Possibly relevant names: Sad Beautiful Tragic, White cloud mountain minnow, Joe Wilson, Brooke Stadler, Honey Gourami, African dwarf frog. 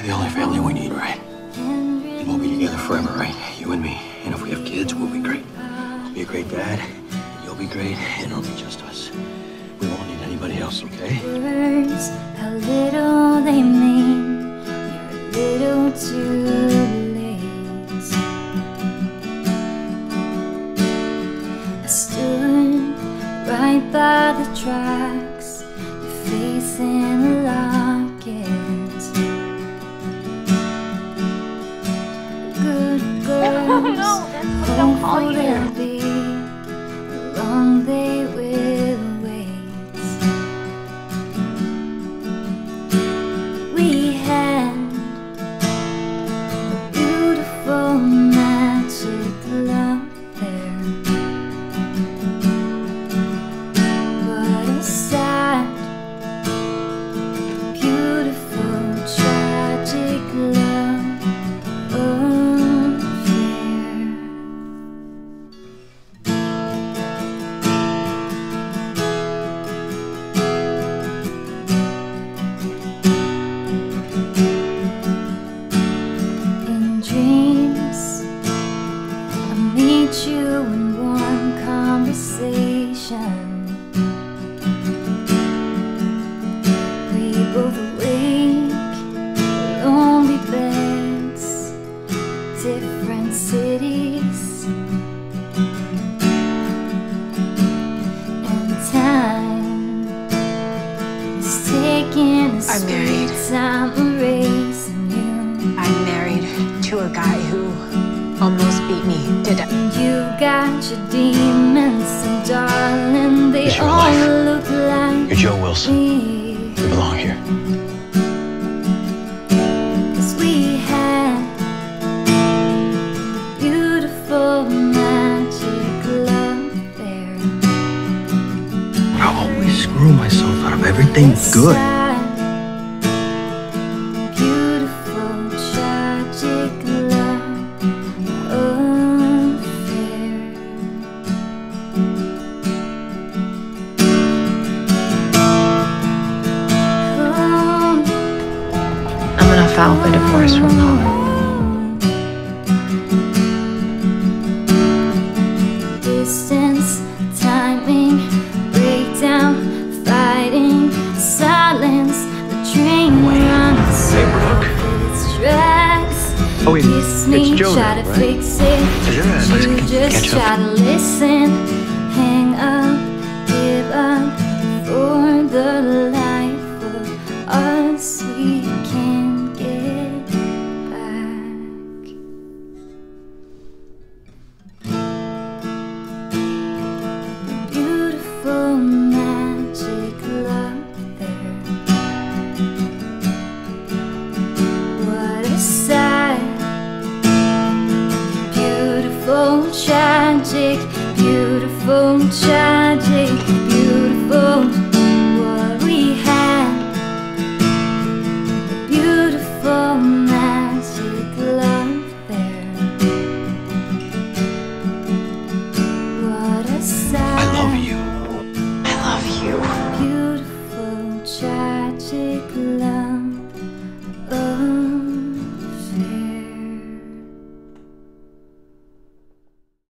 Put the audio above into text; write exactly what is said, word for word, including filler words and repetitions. We're the only family we need, right? And we'll be together forever, right? You and me. And if we have kids, we'll be great. I'll be a great dad, and you'll be great, and it'll be just us. We won't need anybody else, okay? Words, how little they mean. You're a little too late. I stood right by the tracks, your face in the locket. Good girls, oh no, that's what don't call you. Be how long they will wait. We had a beautiful magic love there, but a sad, beautiful, tragic love affair. In dreams, I meet you in warm conversation. We both wake in lonely beds, different cities, and time is taking a I'm married. sweet time erasing you. I'm married to a guy who almost beat me to death. You got your demons, and darling, they It's your all life. look like You're Joe Wilson. me. You belong here. 'Cause we had a beautiful magic love there. I always screw myself out of everything good. Sad, beautiful, tragic love affair. Oh, I'm gonna file for divorce from Paul. Distance, timing, breakdown, fighting, silence, the train runs Hey, Brooke. through its tracks. Oh, wait, Kiss me, it's Joe try now, to right? fix it. Yeah, let's You c- just catch try up. to listen, hang up, give up for the last